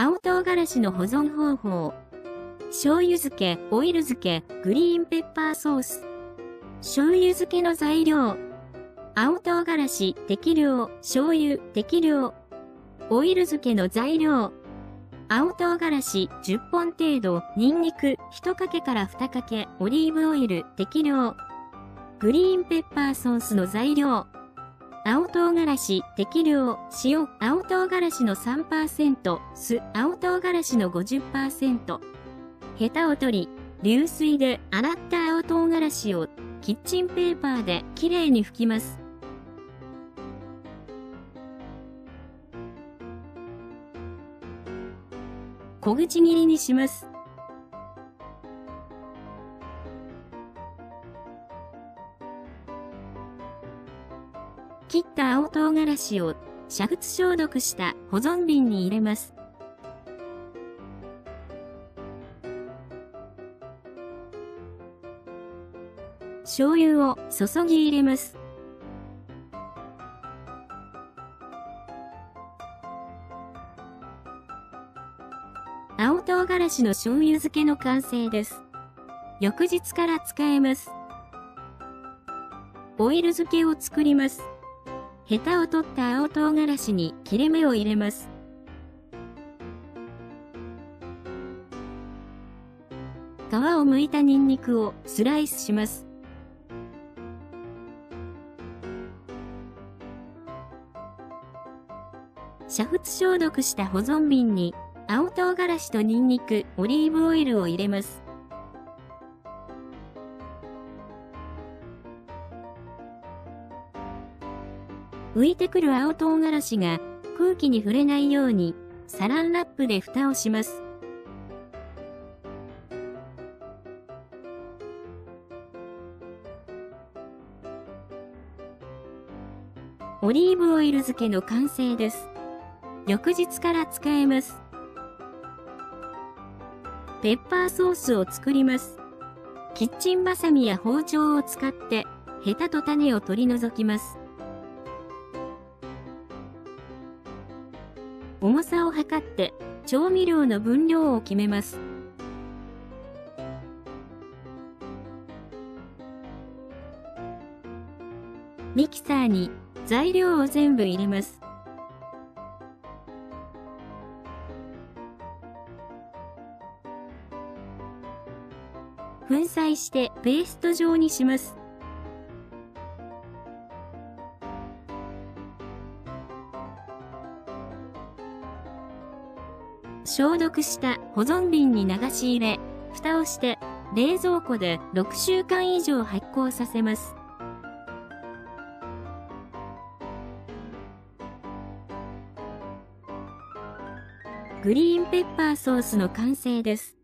青唐辛子の保存方法。醤油漬け、オイル漬け、グリーンペッパーソース。醤油漬けの材料。青唐辛子、適量、醤油、適量。オイル漬けの材料。青唐辛子10本程度、ニンニク1かけから2かけ、オリーブオイル適量。グリーンペッパーソースの材料。青唐辛子適量、塩、青唐辛子の 3%、酢、青唐辛子の 50%。ヘタを取り、流水で洗った青唐辛子をキッチンペーパーできれいに拭きます。小口切りにします。切った青唐辛子を煮沸消毒した保存瓶に入れます。醤油を注ぎ入れます。青唐辛子の醤油漬けの完成です。翌日から使えます。オイル漬けを作ります。ヘタを取った青唐辛子に切れ目を入れます。皮を剥いたニンニクをスライスします。煮沸消毒した保存瓶に青唐辛子とニンニク、オリーブオイルを入れます。浮いてくる青唐辛子が空気に触れないようにサランラップで蓋をします。オリーブオイル漬けの完成です。翌日から使えます。ペッパーソースを作ります。キッチンバサミや包丁を使って、ヘタと種を取り除きます。重さを測って、調味料の分量を決めます。ミキサーに材料を全部入れます。粉砕してペースト状にします。消毒した保存瓶に流し入れ、蓋をして冷蔵庫で6週間以上発酵させます。グリーンペッパーソースの完成です。